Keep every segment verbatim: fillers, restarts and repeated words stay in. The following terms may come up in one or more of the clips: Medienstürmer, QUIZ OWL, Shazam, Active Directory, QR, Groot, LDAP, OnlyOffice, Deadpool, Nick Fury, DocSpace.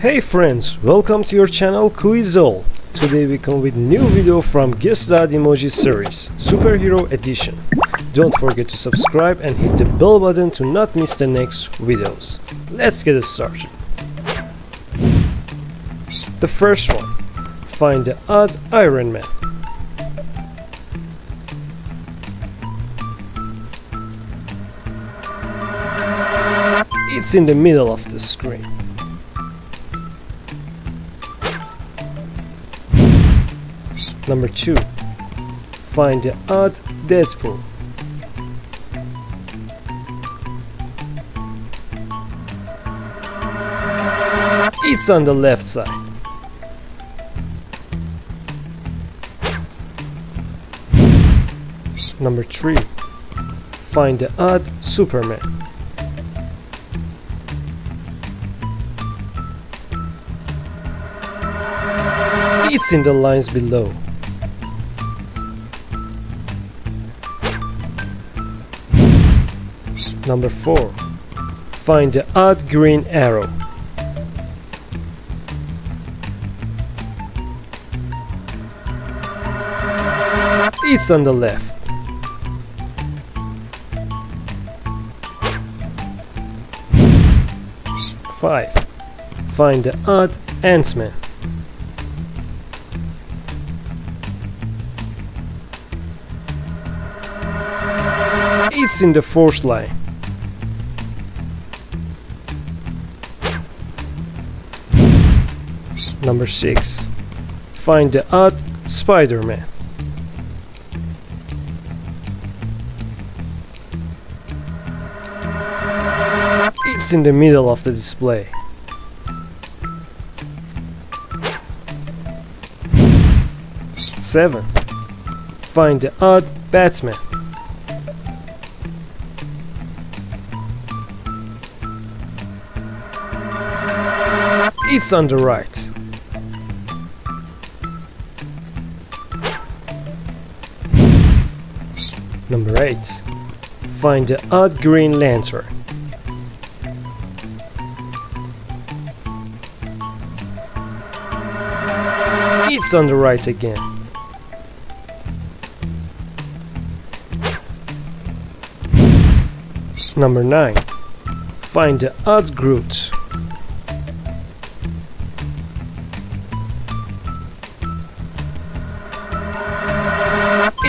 Hey friends, welcome to your channel Quiz Owl. Today we come with new video from Guess That Emoji series, Superhero Edition. Don't forget to subscribe and hit the bell button to not miss the next videos. Let's get started. The first one, find the odd Iron Man. It's in the middle of the screen. Number two, find the odd Deadpool. It's on the left side. Number three, find the odd Superman. It's in the lines below. Number four, find the odd Green Arrow. It's on the left. Five, find the odd Ant-Man. It's in the fourth line. Number six, find the odd Spider-Man. It's in the middle of the display. Seven, find the odd Batman. It's on the right. Number eight. Find the odd Green Lantern. It's on the right again. Number nine. Find the odd Groot.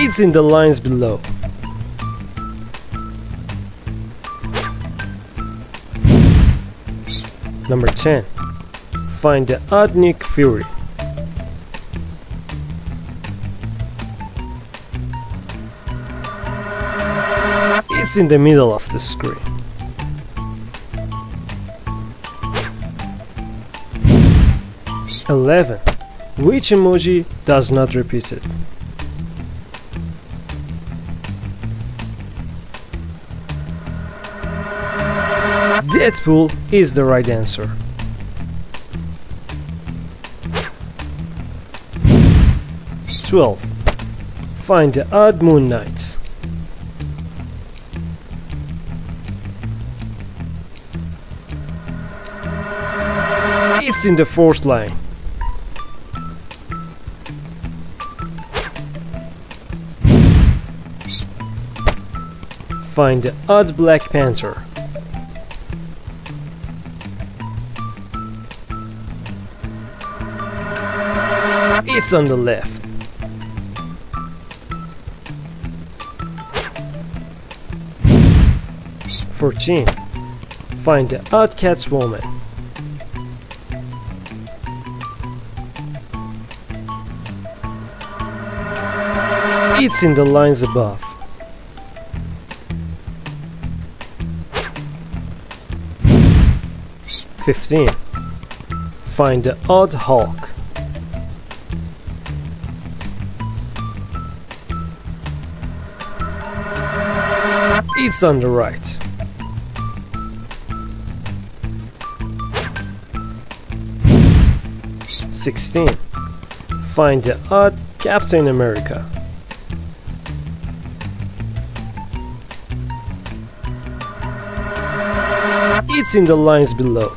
It's in the lines below. Number ten. Find the odd Nick Fury. It's in the middle of the screen. eleven. Which emoji does not repeat it? Deadpool is the right answer. twelve. Find the odd Moon Knight. It's in the fourth line. Find the odd Black Panther. It's on the left. fourteen. Find the odd Catwoman. It's in the lines above. fifteen. Find the odd Hulk. It's on the right. sixteen. Find the odd Captain America. It's in the lines below.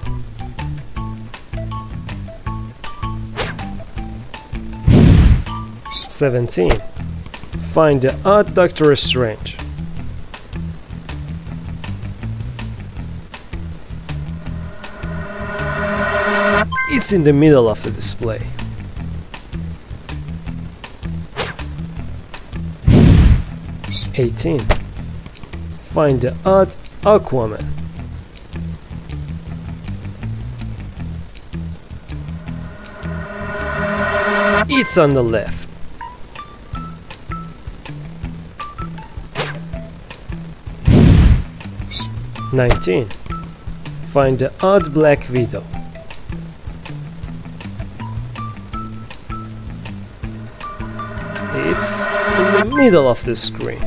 seventeen. Find the odd Doctor Strange. It's in the middle of the display. eighteen. Find the odd Aquaman. It's on the left. nineteen. Find the odd Black Widow. It's in the middle of the screen.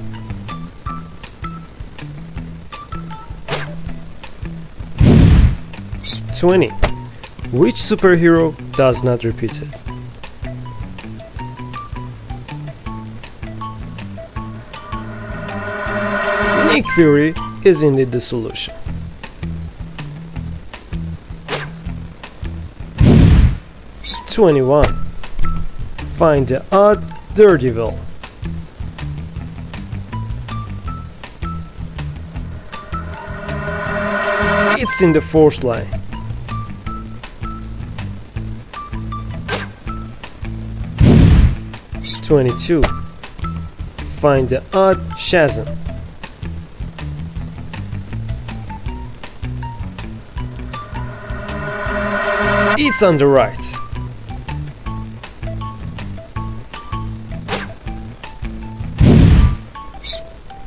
twenty. Which superhero does not repeat it? Nick Fury is indeed the solution. twenty-one. Find the odd Daredevil. It's in the fourth line. twenty-two. Find the odd Shazam. It's on the right.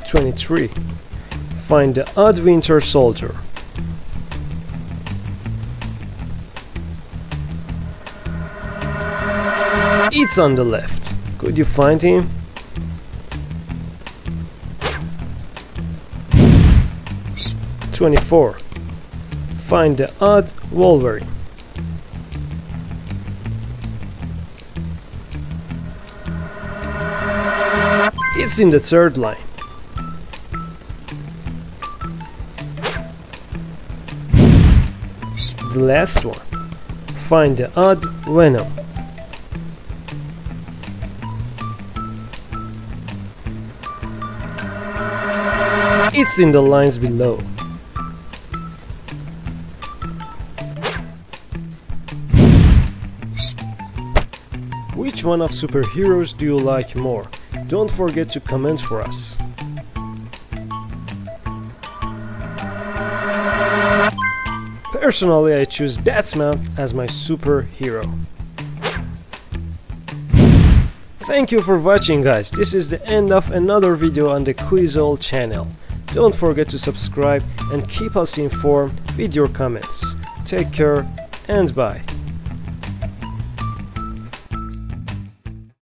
twenty-three. Find the odd Winter Soldier. It's on the left. Could you find him? twenty-four. Find the odd Wolverine. It's in the third line. The last one. Find the odd Venom. It's in the lines below. Which one of superheroes do you like more? Don't forget to comment for us. Personally, I choose Batman as my superhero. Thank you for watching, guys. This is the end of another video on the Quiz Owl channel. Don't forget to subscribe and keep us informed with your comments. Take care and bye.